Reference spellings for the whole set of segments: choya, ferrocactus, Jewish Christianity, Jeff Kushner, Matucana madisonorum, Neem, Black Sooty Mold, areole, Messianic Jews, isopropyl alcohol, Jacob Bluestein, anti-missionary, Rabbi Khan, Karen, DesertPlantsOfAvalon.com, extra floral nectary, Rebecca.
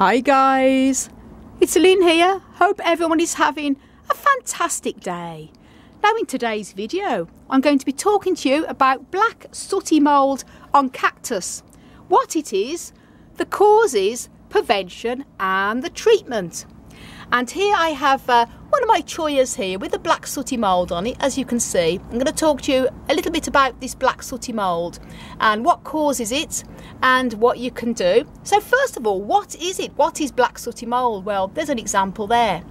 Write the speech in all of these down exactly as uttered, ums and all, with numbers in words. Hi guys, it's Lynn here. Hope everyone is having a fantastic day. Now in today's video, I'm going to be talking to you about black sooty mould on cactus, what it is, the causes, prevention and the treatment. And here I have uh, one of my choyas here with the black sooty mould on it, as you can see. I'm going to talk to you a little bit about this black sooty mould and what causes it and what you can do. So first of all, what is it? What is black sooty mould? Well, there's an example there.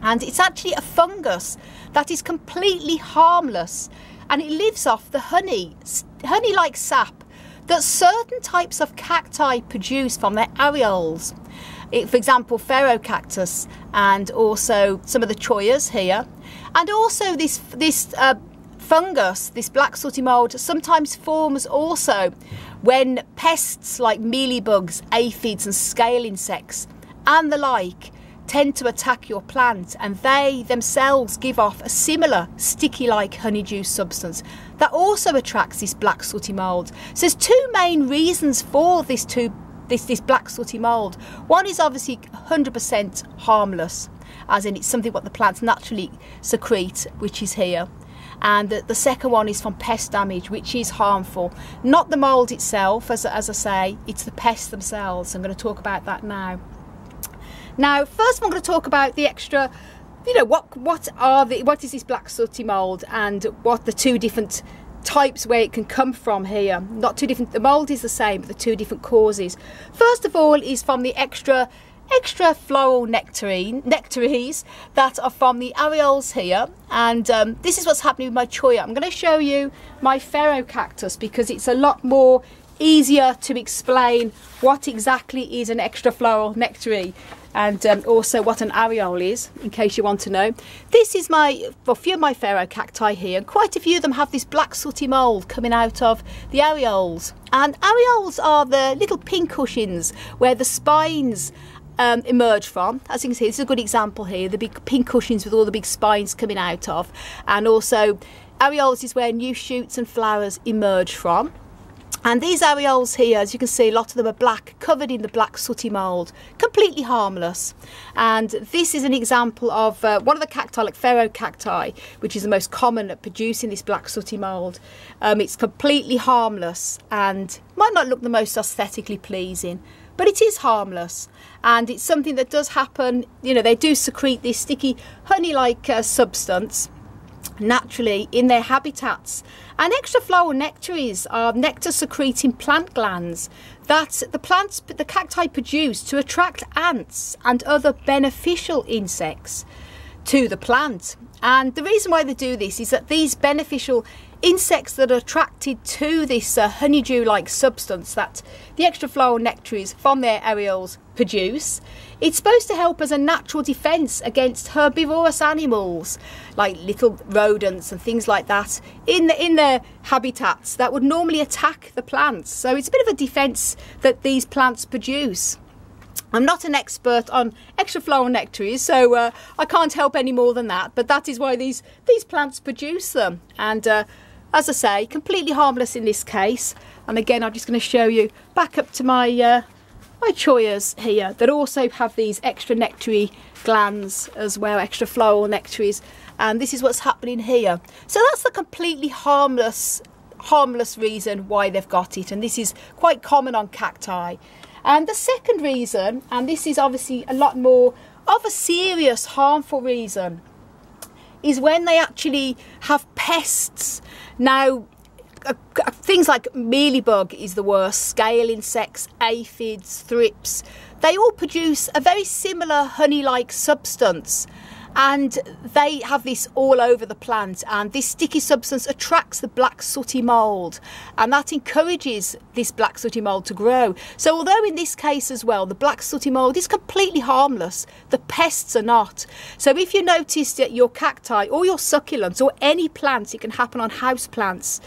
And it's actually a fungus that is completely harmless, and it lives off the honey, honey-like sap that certain types of cacti produce from their areoles. It, for example, ferrocactus and also some of the choyas here. And also this, this uh, fungus, this black sooty mould, sometimes forms also when pests like mealybugs, aphids and scale insects and the like tend to attack your plant, and they themselves give off a similar sticky-like honeydew substance that also attracts this black sooty mould. So there's two main reasons for this two This, this black sooty mould. One is obviously one hundred percent harmless, as in it's something what the plants naturally secrete, which is here. And the, the second one is from pest damage, which is harmful. Not the mould itself, as, as I say, it's the pests themselves. I'm going to talk about that now. Now, first I'm going to talk about the extra, you know, what, what, are the, what is this black sooty mould and what the two different types where it can come from here. Not too different, the mould is the same, but the two different causes. First of all is from the extra extra floral nectarine nectaries that are from the areoles here, and um, this is what's happening with my choya. I'm going to show you my ferrocactus because it's a lot more easier to explain what exactly is an extra floral nectary and um, also what an areole is, in case you want to know. This is my, well, a few of my ferrocacti here, and quite a few of them have this black sooty mould coming out of the areoles. And areoles are the little pincushions where the spines um, emerge from. As you can see, this is a good example here, the big pincushions with all the big spines coming out of. And also areoles is where new shoots and flowers emerge from. And these areoles here, as you can see, a lot of them are black, covered in the black sooty mould, completely harmless. And this is an example of uh, one of the cacti, like ferrocacti, which is the most common at producing this black sooty mould. Um, it's completely harmless and might not look the most aesthetically pleasing, but it is harmless. And it's something that does happen, you know, they do secrete this sticky honey-like uh, substance naturally in their habitats. And extra floral nectaries are nectar secreting plant glands that the plants, the cacti produce to attract ants and other beneficial insects to the plant. And the reason why they do this is that these beneficial insects that are attracted to this uh, honeydew-like substance that the extra floral nectaries from their areoles produce, it's supposed to help as a natural defence against herbivorous animals like little rodents and things like that in, the, in their habitats that would normally attack the plants. So it's a bit of a defence that these plants produce. I'm not an expert on extra floral nectaries, so uh, I can't help any more than that, but that is why these, these plants produce them. And uh, as I say, completely harmless in this case. And again, I'm just going to show you back up to my uh, my choyas here that also have these extra nectary glands as well, extra floral nectaries. And this is what's happening here. So that's the completely harmless, harmless reason why they've got it. And this is quite common on cacti. And the second reason, and this is obviously a lot more of a serious, harmful reason, is when they actually have pests. Now, uh, things like mealybug is the worst, scale insects, aphids, thrips, they all produce a very similar honey-like substance. And they have this all over the plant, and this sticky substance attracts the black sooty mould, and that encourages this black sooty mould to grow. So although in this case as well the black sooty mould is completely harmless, the pests are not. So if you notice that your cacti or your succulents or any plant, it can happen on house plants,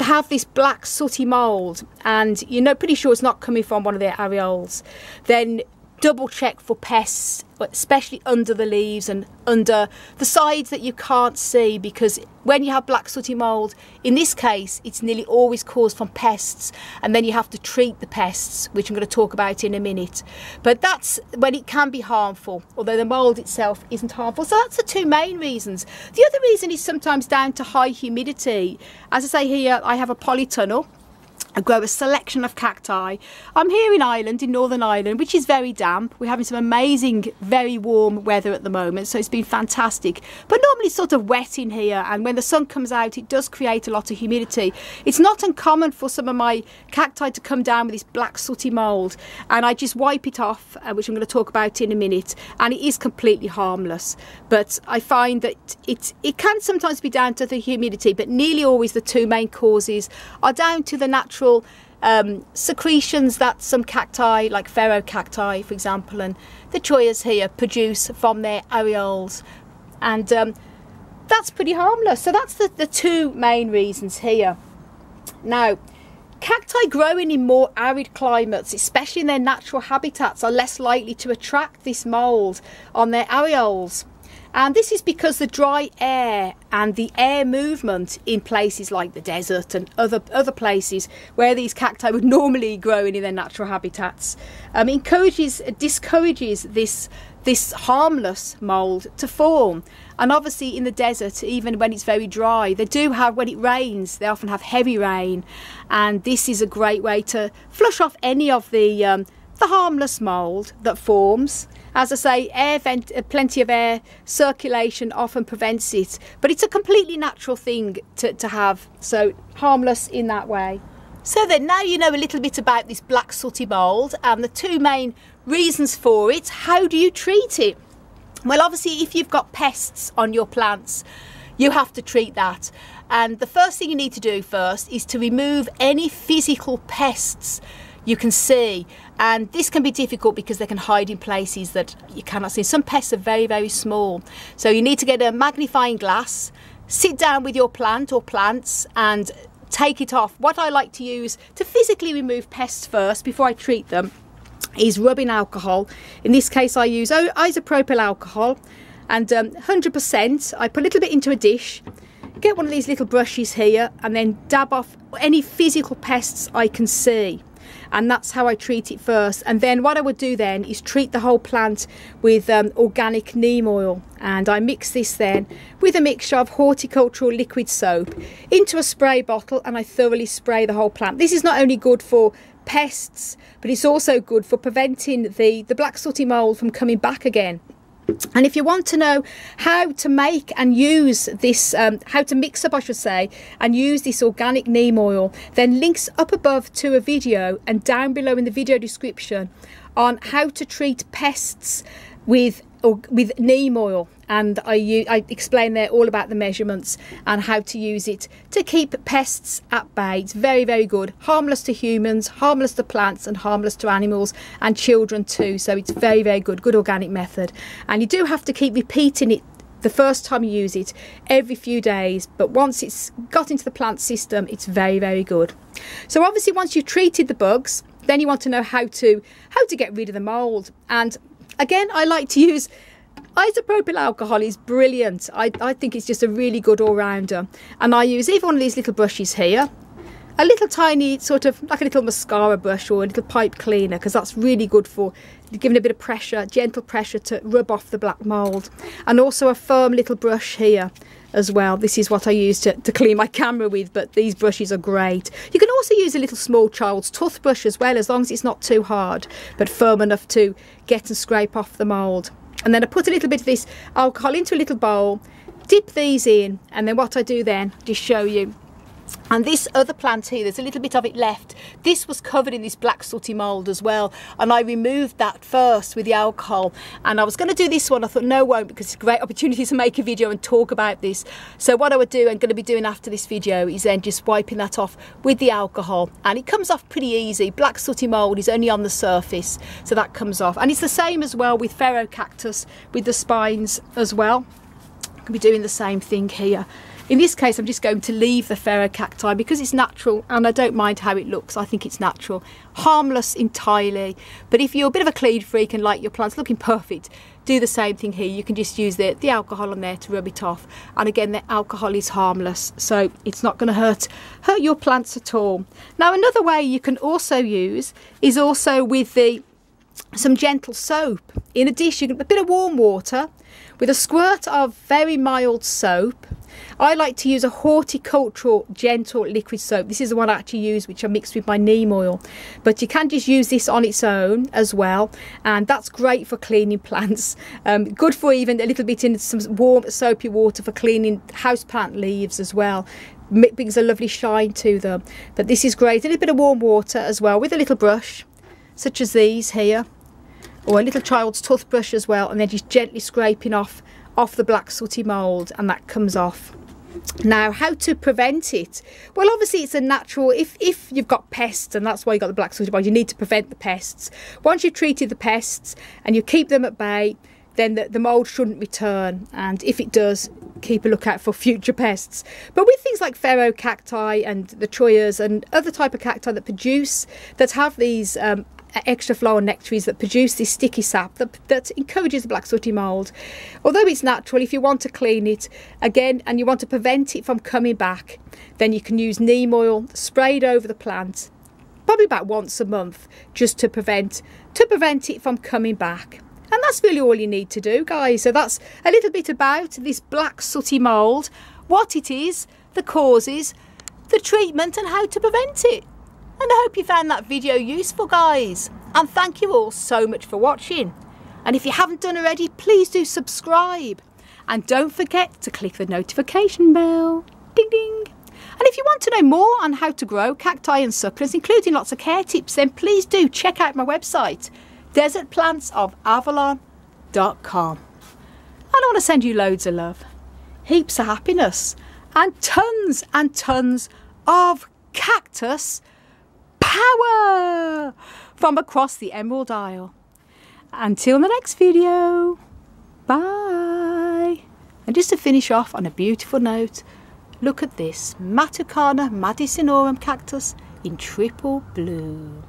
have this black sooty mould and you know pretty sure it's not coming from one of their areoles, then double check for pests, especially under the leaves and under the sides that you can't see, because when you have black sooty mould, in this case it's nearly always caused from pests, and then you have to treat the pests, which I'm going to talk about in a minute. But that's when it can be harmful, although the mould itself isn't harmful. So that's the two main reasons. The other reason is sometimes down to high humidity. As I say, here I have a polytunnel. I grow a selection of cacti. I'm here in Ireland, in Northern Ireland, which is very damp. We're having some amazing, very warm weather at the moment, so it's been fantastic. But normally it's sort of wet in here, and when the sun comes out, it does create a lot of humidity. It's not uncommon for some of my cacti to come down with this black sooty mould, and I just wipe it off, uh, which I'm going to talk about in a minute, and it is completely harmless. But I find that it, it can sometimes be down to the humidity, but nearly always the two main causes are down to the natural Um, secretions that some cacti, like ferrocacti for example, and the choyas here produce from their areoles, and um, that's pretty harmless. So that's the, the two main reasons here. Now, cacti growing in more arid climates, especially in their natural habitats, are less likely to attract this mould on their areoles. And this is because the dry air and the air movement in places like the desert and other, other places where these cacti would normally grow in their natural habitats um, encourages, discourages this, this harmless mould to form. And obviously in the desert, even when it's very dry, they do have, when it rains, they often have heavy rain. And this is a great way to flush off any of the, um, the harmless mould that forms. As I say, air vent, plenty of air circulation often prevents it, but it's a completely natural thing to, to have, so harmless in that way. So then, now you know a little bit about this black sooty mould and the two main reasons for it, how do you treat it? Well, obviously if you've got pests on your plants, you have to treat that. And the first thing you need to do first is to remove any physical pests you can see, and this can be difficult because they can hide in places that you cannot see. Some pests are very very small, so you need to get a magnifying glass, sit down with your plant or plants and take it off. What I like to use to physically remove pests first before I treat them is rubbing alcohol. In this case I use isopropyl alcohol, and um, one hundred percent. I put a little bit into a dish, get one of these little brushes here, and then dab off any physical pests I can see. And that's how I treat it first. And then what I would do then is treat the whole plant with um, organic neem oil, and I mix this then with a mixture of horticultural liquid soap into a spray bottle, and I thoroughly spray the whole plant. This is not only good for pests, but it's also good for preventing the, the black sooty mould from coming back again. And if you want to know how to make and use this, um, how to mix up I should say, and use this organic neem oil, then links up above to a video and down below in the video description on how to treat pests with or with neem oil, and I, I explain there all about the measurements and how to use it to keep pests at bay. It's very very good, harmless to humans, harmless to plants, and harmless to animals and children too. So it's very very good, good organic method, and you do have to keep repeating it the first time you use it every few days, but once it's got into the plant system it's very very good. So obviously once you've treated the bugs, then you want to know how to how to get rid of the mould. And again, I like to use isopropyl alcohol. Is brilliant. I, I think it's just a really good all-rounder. And I use either one of these little brushes here, a little tiny sort of like a little mascara brush or a little pipe cleaner, because that's really good for giving a bit of pressure, gentle pressure to rub off the black mould. And also a firm little brush here as well. This is what I use to, to clean my camera with, but these brushes are great. You can also use a little small child's toothbrush as well, as long as it's not too hard but firm enough to get and scrape off the mould. And then I put a little bit of this alcohol into a little bowl, dip these in, and then what I do then, just show you. And this other plant here, there's a little bit of it left. This was covered in this black sooty mould as well, and I removed that first with the alcohol. And I was going to do this one, I thought no, I won't, because it's a great opportunity to make a video and talk about this. So what I would do, I'm going to be doing after this video, is then just wiping that off with the alcohol, and it comes off pretty easy. Black sooty mould is only on the surface, so that comes off. And it's the same as well with ferrocactus, with the spines as well. can be doing the same thing here. In this case, I'm just going to leave the ferrocacti because it's natural and I don't mind how it looks. I think it's natural, harmless entirely. But if you're a bit of a clean freak and like your plants looking perfect, do the same thing here. You can just use the, the alcohol on there to rub it off. And again, the alcohol is harmless, so it's not going to hurt, hurt your plants at all. Now, another way you can also use is also with the some gentle soap. In a dish, you can a bit of warm water with a squirt of very mild soap. I like to use a horticultural gentle liquid soap. This is the one I actually use, which I mixed with my neem oil, but you can just use this on its own as well, and that's great for cleaning plants. Um, good for even a little bit in some warm soapy water for cleaning houseplant leaves as well. It brings a lovely shine to them, but this is great. A little bit of warm water as well with a little brush such as these here, or a little child's toothbrush as well, and then just gently scraping off off the black sooty mould, and that comes off. Now, how to prevent it? Well, obviously it's a natural, if, if you've got pests, and that's why you've got the black sooty mould, you need to prevent the pests. Once you've treated the pests and you keep them at bay, then the, the mould shouldn't return, and if it does, keep a lookout for future pests. But with things like ferrocacti and the troyas and other type of cacti that produce, that have these um, extra flower nectaries that produce this sticky sap that, that encourages the black sooty mould, although it's natural, if you want to clean it again and you want to prevent it from coming back, then you can use neem oil sprayed over the plant probably about once a month just to prevent to prevent it from coming back. And that's really all you need to do, guys. So that's a little bit about this black sooty mould, what it is, the causes, the treatment, and how to prevent it. And I hope you found that video useful, guys, and thank you all so much for watching. And if you haven't done already, please do subscribe, and don't forget to click the notification bell, ding ding. And if you want to know more on how to grow cacti and succulents, including lots of care tips, then please do check out my website, desert plants of Avalon dot com. And I want to send you loads of love, heaps of happiness, and tons and tons of cactus power from across the Emerald Isle. Until the next video, bye. And just to finish off on a beautiful note, look at this Matucana madisonorum cactus in triple bloom.